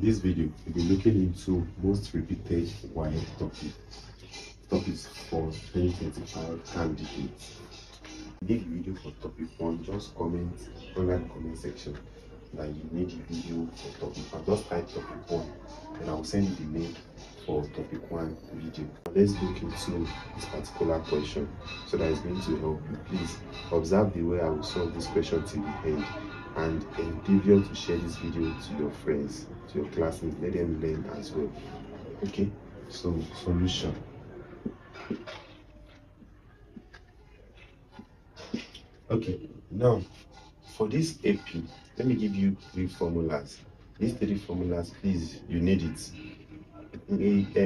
In this video, we'll be looking into most repeated why topics for 2025 candidates. If you need the video for topic 1, just comment online comment section that you need the video for topic 1. Just type topic 1 and I'll send you the link for topic 1 video. Let's look into this particular question so that it's going to help you. Please observe the way I will solve this question till the end, and endeavor to share this video to your friends, to your classmates. Let them learn as well. Okay, so solution. Okay, now for this AP, let me give you three formulas. These three formulas, please, you need it.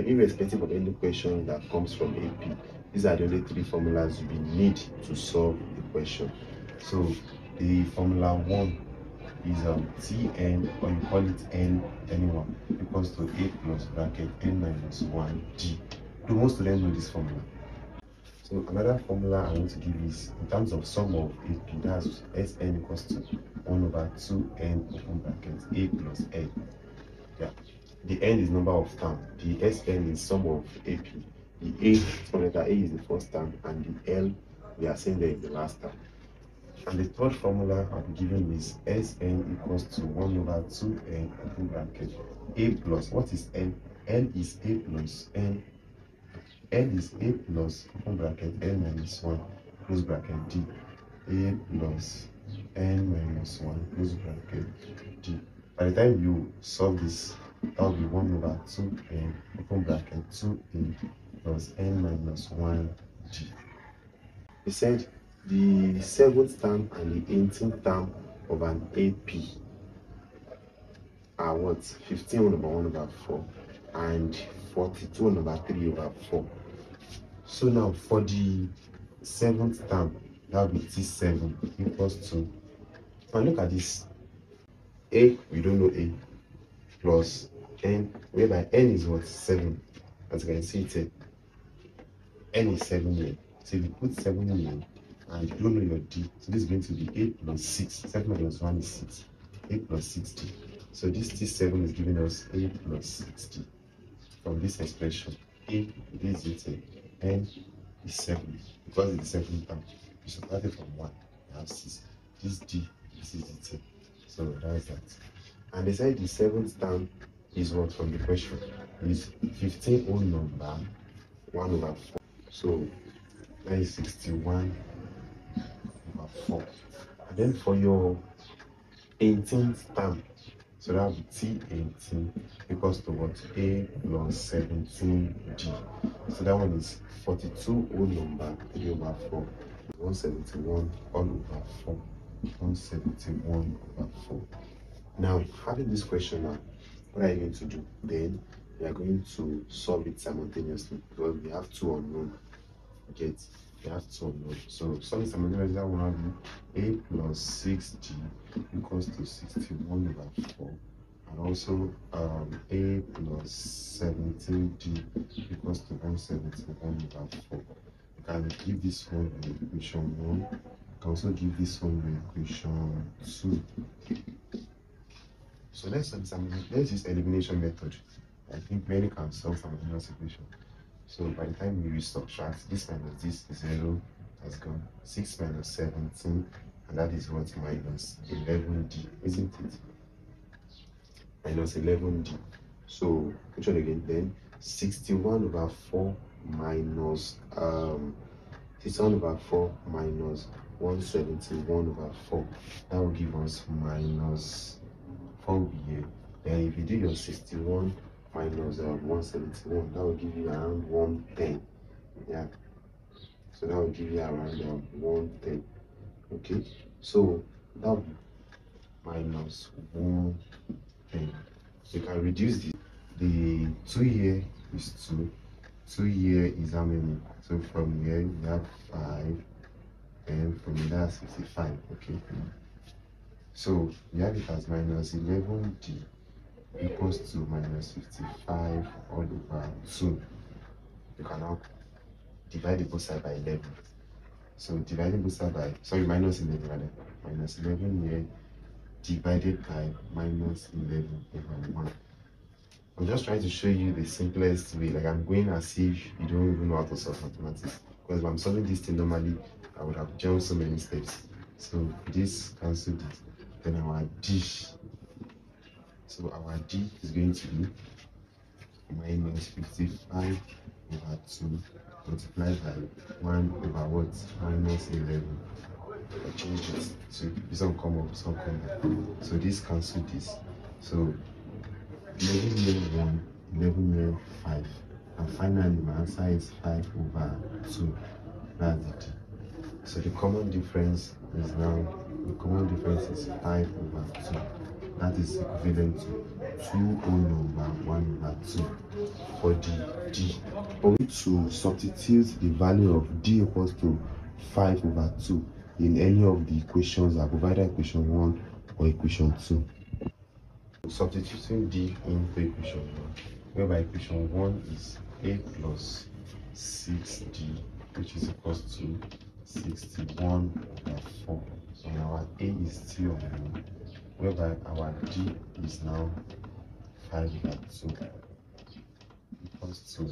Irrespective of any question that comes from AP, these are the only three formulas you need to solve the question. So the formula 1 is Tn, or you call it n, anyone, equals to a plus bracket n minus 1 d. Do most students know this formula? So another formula I want to give is in terms of sum of AP, that's Sn equals to 1 over 2n open brackets a plus n. Yeah, the n is number of term, the Sn is sum of AP, the a, so letter a is the first term, and the l, we are saying that is the last term. And the third formula I'll be giving is Sn equals to 1 over 2n open bracket a plus. What is n? N is a plus n. N is a plus open bracket n minus 1 close bracket d. A plus n minus 1 close bracket d. By the time you solve this, that will be 1 over 2n open bracket 2a plus n minus 1 d. He said the 7th term and the 18th term of an AP are what? 15 over 1 over 4 and 42 over 3 over 4. So now for the 7th term, that will be T7 equals to, now look at this, A, we don't know A, plus N, whereby N is what? 7. As you can see it's a, N is 7 here. So if you put 7 in, and you don't know your d, so this is going to be 8 plus 6. 7 minus 1 is 6. 8 plus 60. So this T7 is giving us 8 plus 60 from this expression. A, this is it. N is 7. Because it's the 7th term, you subtract it from 1. You have 6. This d, this is it. So that's that. And they said the 7th term is what from the question? Is 15 whole number 1 over 4. So that is 61. 4. And then for your 18th term, so that will be T18 equals to what? A plus 17D. So that one is 42 whole number 3 over 4, 171 all over 4, 171 over 4. Now, having this question now, what are you going to do? Then we are going to solve it simultaneously because we have two unknown. Get that's so low. So sorry, some of that one a plus 60 equals to 61 over 4, and also a plus 17d equals to 171 over 4. You can give this one in equation 1. You can also give this one in equation 2. So let's use elimination method. I think many can solve some of those equations. So by the time we subtract, this minus this is 0, has gone. 6 minus 17, and that is what? Minus 11d, isn't it? Minus 11d. So which one again then? 61 over 4 minus 61 over 4 minus 171 over 4. That will give us minus 4 here. Then if you do your 61 minus 171, that will give you around 110. Yeah, so that will give you around 110. Okay, so that will be minus 110. So you can reduce this. The 2 here is 2, 2 here is how many? So from here we have 5, and from here that's 65. Okay, so we have it as minus 11d equals to minus 55 all over 2. You can now divide both sides by 11. So dividing both sides by, sorry, minus 11 rather. Minus 11 here divided by minus 11 over 1. I'm just trying to show you the simplest way. Like, I'm going as if you don't even know how to solve mathematics, because if I'm solving this thing normally, I would have jumped so many steps. So this cancelled it. Then our D. So our D is going to be minus 55 over 2 multiplied by 1 over what? Minus 11. I changed it. So this one come up, this one come up. So this cancelled this. So 11 minus 1, 11 minus 5. And finally my answer is 5 over 2. That's it. So the common difference is now, the common difference is 5 over 2. That is equivalent to 2 over 1 over 2 for the D. For we to substitute the value of D equals to 5 over 2 in any of the equations, I provided equation 1 or equation 2. Substituting D into equation 1, whereby equation 1 is A plus 6D, which is equals to 61 over 4. And our A is still on 1, whereby our D is now 5 over 2 equals to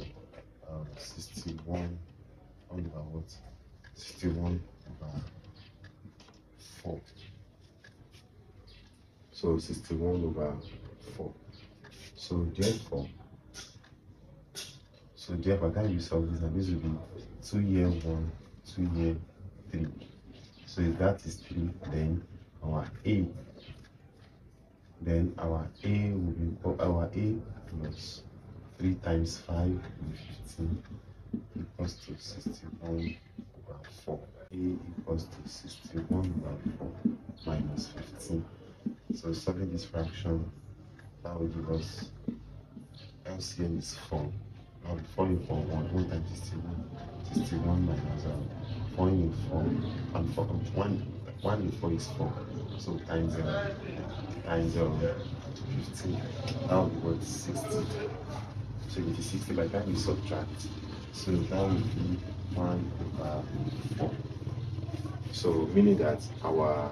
61 over what? 61 over 4. So 61 over 4. So therefore, that you solve this, and this will be 2 year 1, 2 year 3. So if that is 3, then our A. Then our A will be, our A plus 3 times 5 is 15 equals to 61 over 4. A equals to 61 over 4 minus 15. So solving this fraction, that will give us LCM is 4. Now 4 in 4, 1 times 61, 61 minus 4 in 4, and 4, 1 in 4 is 4. So times 15, that will be what? 60. So it is 60, by that we subtract. So that will be 1 over 4. So meaning that our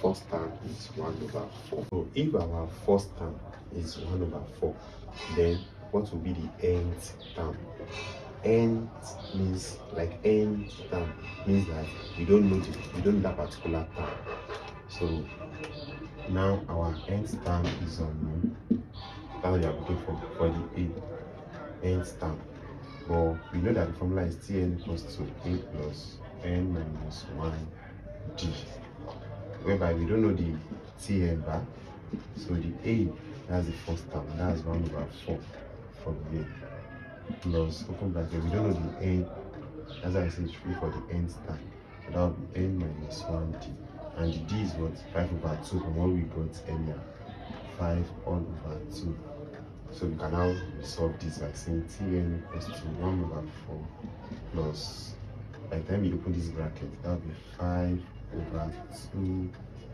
first term is 1 over 4. So if our first term is 1 over 4, then what will be the nth term? Nth means, like, nth term means that you don't know that particular term. So now our nth term is unknown. That's what you are looking for the nth term. But we know that the formula is Tn equals to A plus n minus 1d. Whereby we don't know the Tn bar. So the A, that's the first term, that's 1 over 4 from here. Plus, open bracket, we don't know the N, as I said, 3 for the nth term. So that would be N minus 1D. And the D is what? 5 over 2 from what we got earlier. 5 all over 2. So we can now resolve this by saying Tn equals to 1 over 4 plus, by the time we open this bracket, that would be 5 over 2,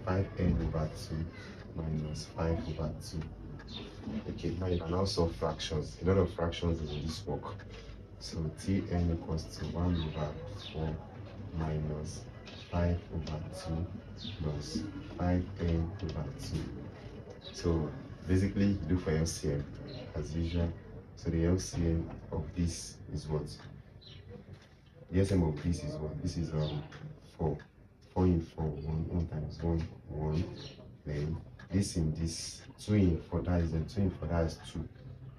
5n over 2 minus 5 over 2. Okay, now you can also solve fractions. A lot of fractions in this work. So Tn equals to 1 over 4 minus 5 over 2 plus 5n over 2. So basically, you look for LCM as usual. So the LCM of this is what? The LCM of this is what? This is 4. 4 in 4, 1 times 1, 1. Then this in this, 2 in 4, that is 2 in 4, that is 2.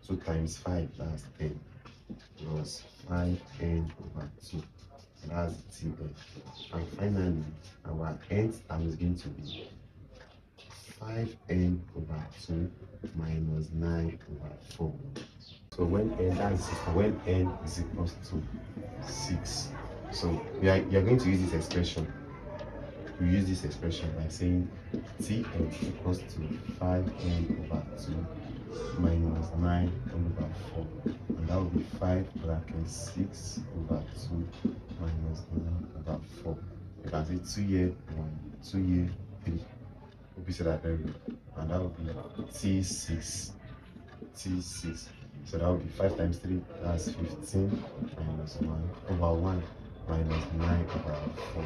2 times 5, that's 10. Plus 5n over 2, that's Tn. And finally, our nth term is going to be 5n over 2 minus 9 over 4. So when n is equals to 6. So we are going to use this expression. We use this expression by saying Tn equals to 5n over 2 minus 9 over 4, and that will be 5 bracket 6 over 2 minus 9 over 4. You can say 2 year 1, 2 year 3. We said that very well, and that will be T6. So that will be 5 times 3, that's 15 minus 1 over 1 minus 9 over 4.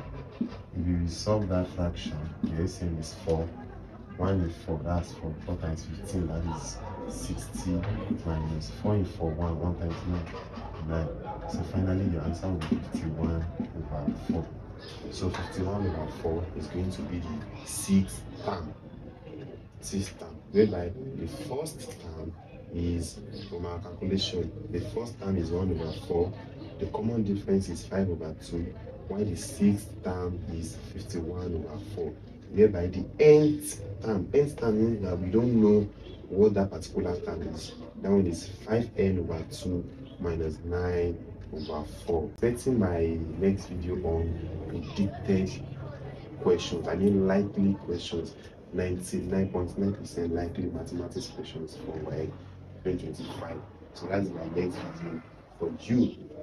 If you resolve that fraction, the LCM is 4. 1 is 4, that's 4. 4 times 15, that is 60 minus 4 in 4, 1, 1 times 9, 9. So finally your answer will be 51 over 4. So 51 over 4 is going to be the 6th term. 6th term. Whereby the first term is, from our calculation, the first term is 1 over 4. The common difference is 5 over 2. While the 6th term is 51 over 4. Whereby the nth term means that we don't know what that particular term is. That one is 5n over 2 minus 9 over 4. Setting my next video on predicted questions, I mean likely questions, 99.9% likely mathematics questions for my 2025. So that's my next video for you.